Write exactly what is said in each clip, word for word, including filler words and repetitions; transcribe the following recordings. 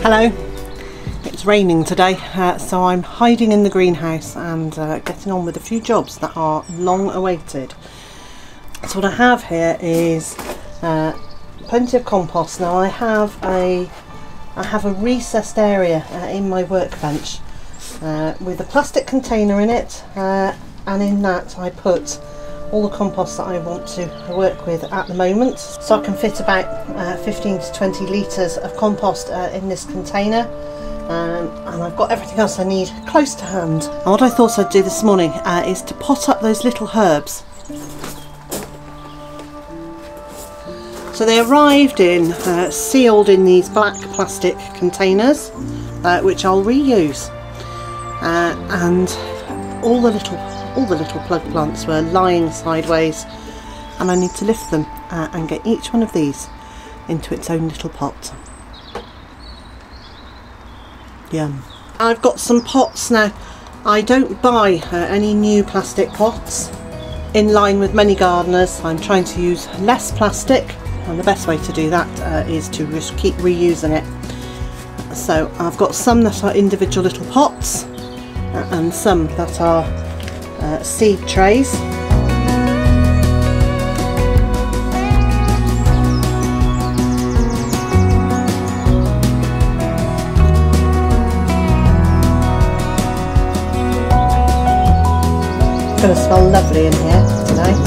Hello, it's raining today, uh, so I'm hiding in the greenhouse and uh, getting on with a few jobs that are long awaited. So what I have here is uh, plenty of compost. Now I have a I have a recessed area uh, in my workbench uh, with a plastic container in it, uh, and in that I put all the compost that I want to work with at the moment. So I can fit about uh, fifteen to twenty litres of compost uh, in this container, um, and I've got everything else I need close to hand. And what I thought I'd do this morning uh, is to pot up those little herbs. So they arrived in, uh, sealed in these black plastic containers, uh, which I'll reuse, uh, and all the little All the little plug plants were lying sideways, and I need to lift them uh, and get each one of these into its own little pot. Yum. I've got some pots now. I don't buy uh, any new plastic pots. In line with many gardeners, I'm trying to use less plastic, and the best way to do that uh, is to just keep reusing it. So I've got some that are individual little pots uh, and some that are Uh, seed trays. It's going to smell lovely in here tonight.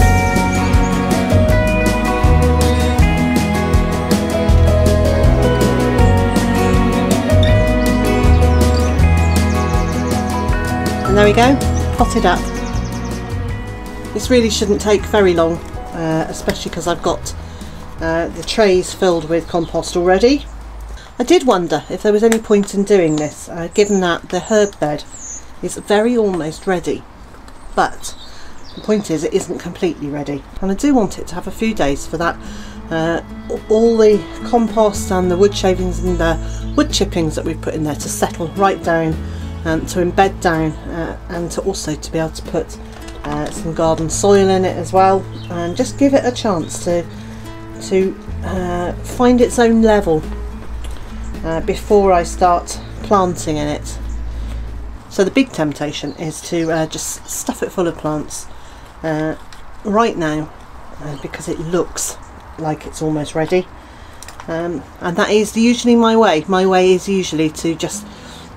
And there we go, potted up. This really shouldn't take very long, uh, especially because I've got uh, the trays filled with compost already. I did wonder if there was any point in doing this, uh, given that the herb bed is very almost ready. But the point is, it isn't completely ready, and I do want it to have a few days for that. Uh, all the compost and the wood shavings and the wood chippings that we've put in there to settle right down, and to embed down, uh, and to also to be able to put Uh, some garden soil in it as well, and just give it a chance to to uh, find its own level uh, before I start planting in it. So the big temptation is to uh, just stuff it full of plants uh, right now, uh, because it looks like it's almost ready, um, and that is usually my way. My way is usually to just,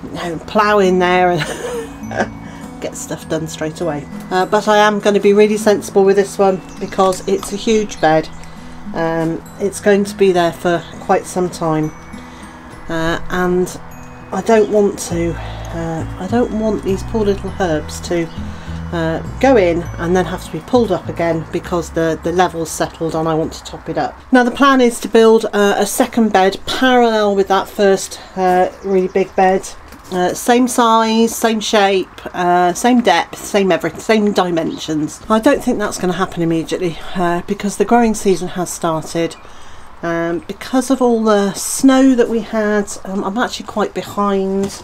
you know, plough in there and get stuff done straight away, uh, but I am going to be really sensible with this one because it's a huge bed. Um, it's going to be there for quite some time, uh, and I don't want to uh, I don't want these poor little herbs to uh, go in and then have to be pulled up again because the the level's settled and I want to top it up. Now the plan is to build uh, a second bed parallel with that first uh, really big bed. Uh, same size, same shape, uh, same depth, same everything, same dimensions. I don't think that's going to happen immediately, uh, because the growing season has started. Um, because of all the snow that we had, um, I'm actually quite behind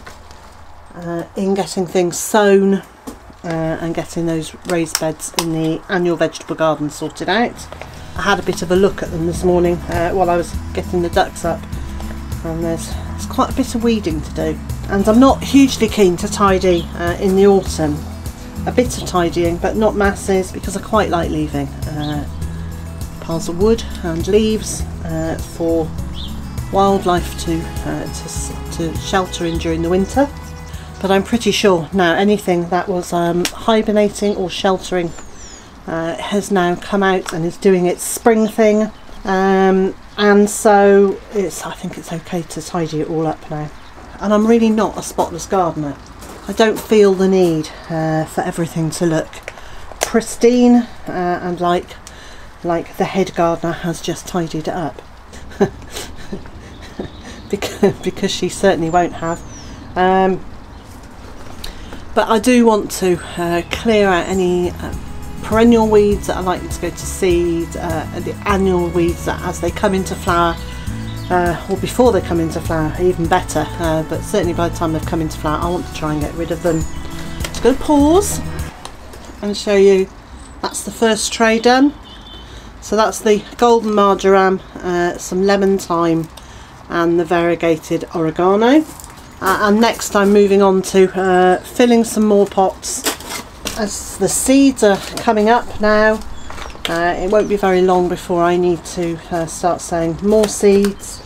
uh, in getting things sown uh, and getting those raised beds in the annual vegetable garden sorted out. I had a bit of a look at them this morning uh, while I was getting the ducks up, and there's, there's quite a bit of weeding to do. And I'm not hugely keen to tidy uh, in the autumn. A bit of tidying, but not masses, because I quite like leaving uh, piles of wood and leaves uh, for wildlife to, uh, to to shelter in during the winter. But I'm pretty sure now anything that was um, hibernating or sheltering uh, has now come out and is doing its spring thing, um, and so it's I think it's okay to tidy it all up now. And I'm really not a spotless gardener. I don't feel the need uh, for everything to look pristine uh, and like like the head gardener has just tidied it up. because, because she certainly won't have. Um, but I do want to uh, clear out any uh, perennial weeds that are likely to go to seed, uh, and the annual weeds that as they come into flower uh, or before they come into flower, even better, uh, but certainly by the time they've come into flower I want to try and get rid of them. Just going to pause and show you that's the first tray done. So that's the golden marjoram, uh, some lemon thyme and the variegated oregano. Uh, and next I'm moving on to uh, filling some more pots as the seeds are coming up now. Uh, it won't be very long before I need to uh, start sowing more seeds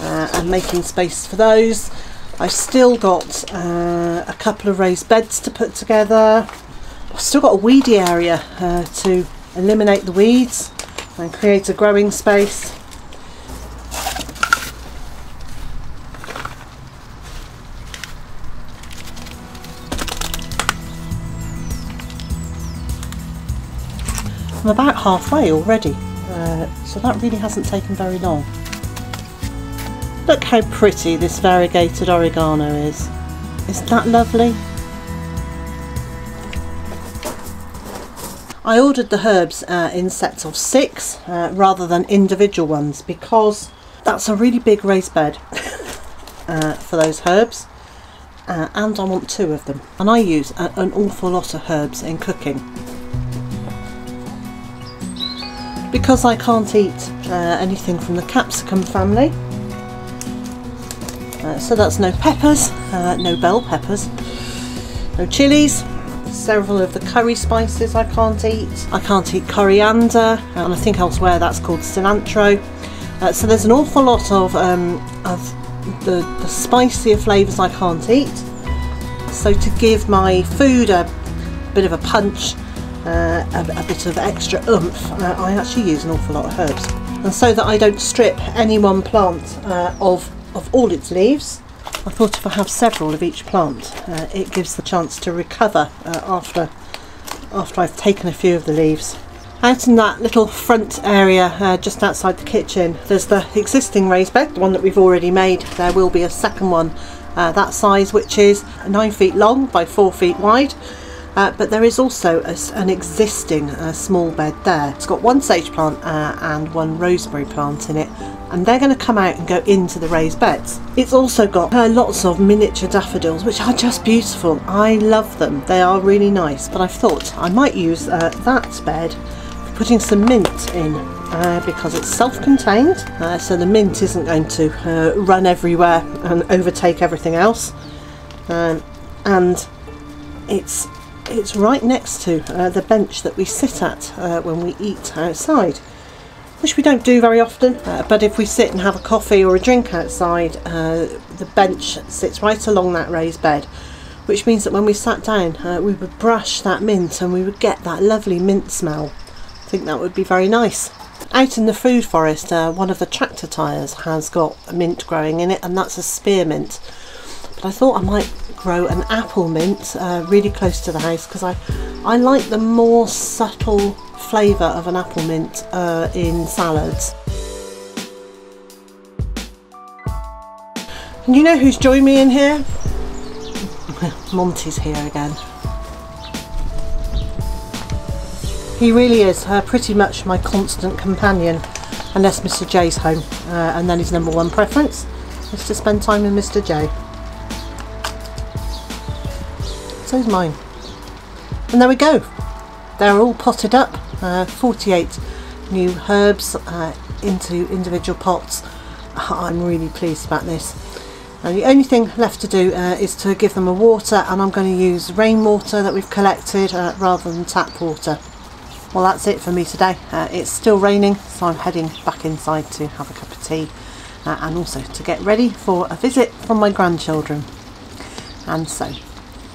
uh, and making space for those. I've still got uh, a couple of raised beds to put together. I've still got a weedy area uh, to eliminate the weeds and create a growing space. I'm about halfway already, uh, so that really hasn't taken very long. Look how pretty this variegated oregano is. Isn't that lovely? I ordered the herbs uh, in sets of six uh, rather than individual ones because that's a really big raised bed uh, for those herbs, uh, and I want two of them. And I use a, an awful lot of herbs in cooking. Because I can't eat uh, anything from the capsicum family, uh, so that's no peppers, uh, no bell peppers, no chilies, several of the curry spices I can't eat. I can't eat coriander, and I think elsewhere that's called cilantro. Uh, so there's an awful lot of, um, of the, the spicier flavours I can't eat. So to give my food a bit of a punch, Uh, a, a bit of extra oomph, uh, I actually use an awful lot of herbs, and so that I don't strip any one plant uh, of, of all its leaves, I thought if I have several of each plant uh, it gives the chance to recover uh, after, after I've taken a few of the leaves. Out in that little front area uh, just outside the kitchen there's the existing raised bed, the one that we've already made. There will be a second one uh, that size, which is nine feet long by four feet wide. Uh, but there is also a, an existing uh, small bed there. It's got one sage plant uh, and one rosemary plant in it, and they're going to come out and go into the raised beds. It's also got uh, lots of miniature daffodils, which are just beautiful. I love them. They are really nice, but I thought I might use uh, that bed for putting some mint in uh, because it's self-contained, uh, so the mint isn't going to uh, run everywhere and overtake everything else. Um, and it's It's right next to uh, the bench that we sit at uh, when we eat outside, which we don't do very often, uh, but if we sit and have a coffee or a drink outside, uh, the bench sits right along that raised bed, which means that when we sat down uh, we would brush that mint and we would get that lovely mint smell. I think that would be very nice. Out in the food forest, uh, one of the tractor tyres has got a mint growing in it, and that's a spearmint. I thought I might grow an apple mint uh, really close to the house because I, I like the more subtle flavour of an apple mint uh, in salads. And you know who's joined me in here? Monty's here again. He really is uh, pretty much my constant companion unless Mister J's home, uh, and then his number one preference is to spend time with Mister J. So's mine. And there we go, they're all potted up, uh, forty-eight new herbs uh, into individual pots. I'm really pleased about this, and the only thing left to do uh, is to give them a water, and I'm going to use rainwater that we've collected uh, rather than tap water. Well, that's it for me today. Uh, it's still raining, so I'm heading back inside to have a cup of tea uh, and also to get ready for a visit from my grandchildren. And so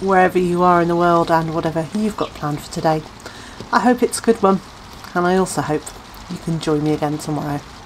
wherever you are in the world and whatever you've got planned for today, I hope it's a good one, and I also hope you can join me again tomorrow.